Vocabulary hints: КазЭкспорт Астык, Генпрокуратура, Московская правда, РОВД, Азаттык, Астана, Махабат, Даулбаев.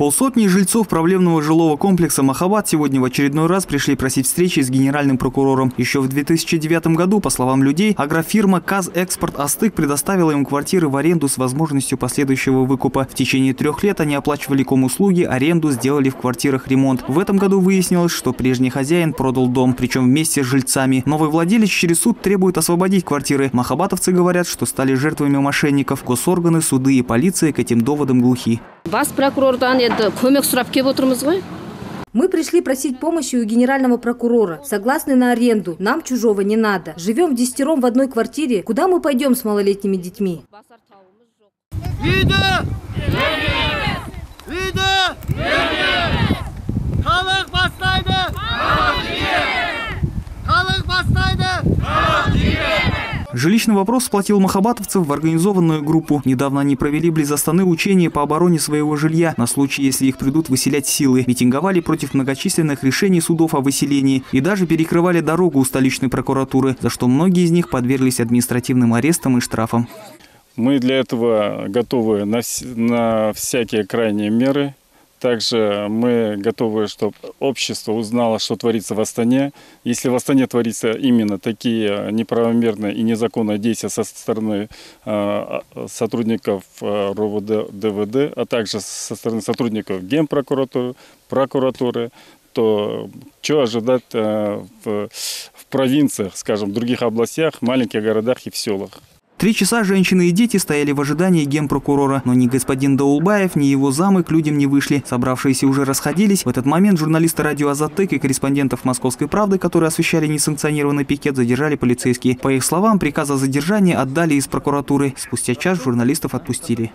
Полсотни жильцов проблемного жилого комплекса «Махабат» сегодня в очередной раз пришли просить встречи с генеральным прокурором. Еще в 2009 году, по словам людей, агрофирма «КазЭкспорт Астык» предоставила им квартиры в аренду с возможностью последующего выкупа. В течение 3 лет они оплачивали комуслуги, аренду, сделали в квартирах ремонт. В этом году выяснилось, что прежний хозяин продал дом, причем вместе с жильцами. Новый владелец через суд требует освободить квартиры. Махабатовцы говорят, что стали жертвами мошенников. Госорганы, суды и полиция к этим доводам глухи. Мы пришли просить помощи у генерального прокурора. Согласны на аренду, нам чужого не надо. Живем вдесятером в одной квартире. Куда мы пойдем с малолетними детьми? Жилищный вопрос сплотил махабатовцев в организованную группу. Недавно они провели близ Астаны учения по обороне своего жилья на случай, если их придут выселять силы. Митинговали против многочисленных решений судов о выселении и даже перекрывали дорогу у столичной прокуратуры, за что многие из них подверглись административным арестам и штрафам. Мы для этого готовы на всякие крайние меры. Также мы готовы, чтобы общество узнало, что творится в Астане. Если в Астане творятся именно такие неправомерные и незаконные действия со стороны сотрудников РОВД, а также со стороны сотрудников Генпрокуратуры, то что ожидать в провинциях, скажем, в других областях, маленьких городах и в селах? 3 часа женщины и дети стояли в ожидании генпрокурора, но ни господин Даулбаев, ни его замы к людям не вышли. Собравшиеся уже расходились. В этот момент журналисты радио «Азаттык» и корреспондентов «Московской правды», которые освещали несанкционированный пикет, задержали полицейские. По их словам, приказ о задержании отдали из прокуратуры. Спустя час журналистов отпустили.